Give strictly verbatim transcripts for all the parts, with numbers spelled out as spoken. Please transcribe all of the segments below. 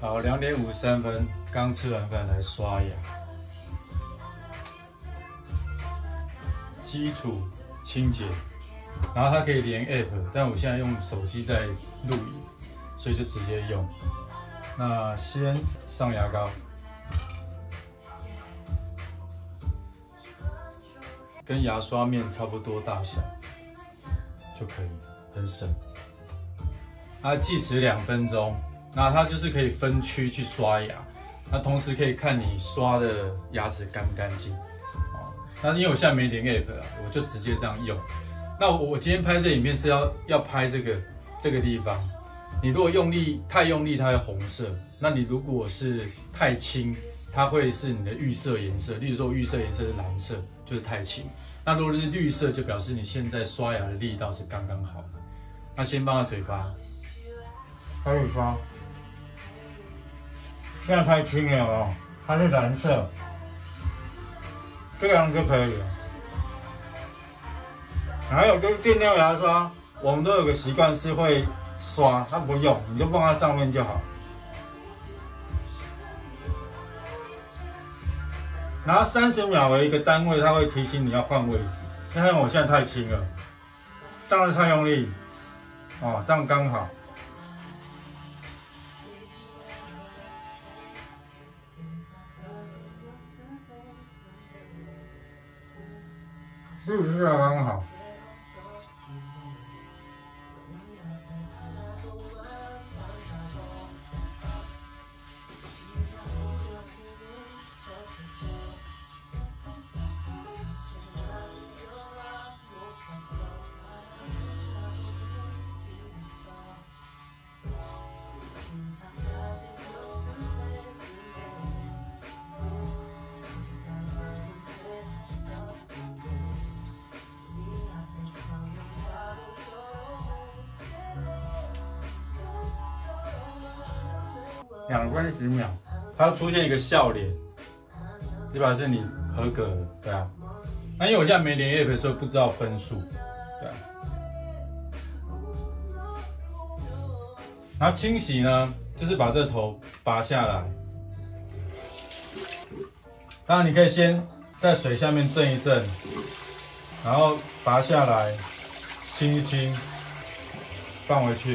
好， 两点五三 分，刚吃完饭来刷牙。基础清洁，然后它可以连 App， 但我现在用手机在录影，所以就直接用。那先上牙膏，跟牙刷面差不多大小就可以，很省。它计时两分钟。 那它就是可以分区去刷牙，那同时可以看你刷的牙齿干不干净啊。那因为我现在没连 app 啊，我就直接这样用。那我今天拍这影片是要要拍这个这个地方，你如果用力太用力，它会红色；那你如果是太轻，它会是你的预设颜色。例如说，我预设颜色是蓝色，就是太轻；那如果是绿色，就表示你现在刷牙的力道是刚刚好的。那先放在嘴巴，开始刷。 现在太轻了哦，它是蓝色，这样就可以了。还有就是电料牙刷，我们都有个习惯是会刷，它不用，你就放在上面就好。然后三十秒为一个单位，它会提醒你要换位置。因为我现在太轻了，这样太用力，哦，这样刚好。 绿色刚好，两分十秒，它出现一个笑脸，这表示你合格了，对啊。那因为我现在没连 app， 所以不知道分数，对啊。然后清洗呢，就是把这头拔下来。当然你可以先在水下面震一震，然后拔下来，清一清，放回去，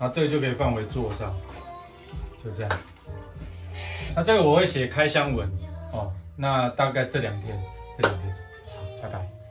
然后这个就可以放回座上。 就这样，那这个我会写开箱文哦。那大概这两天，这两天，好，拜拜。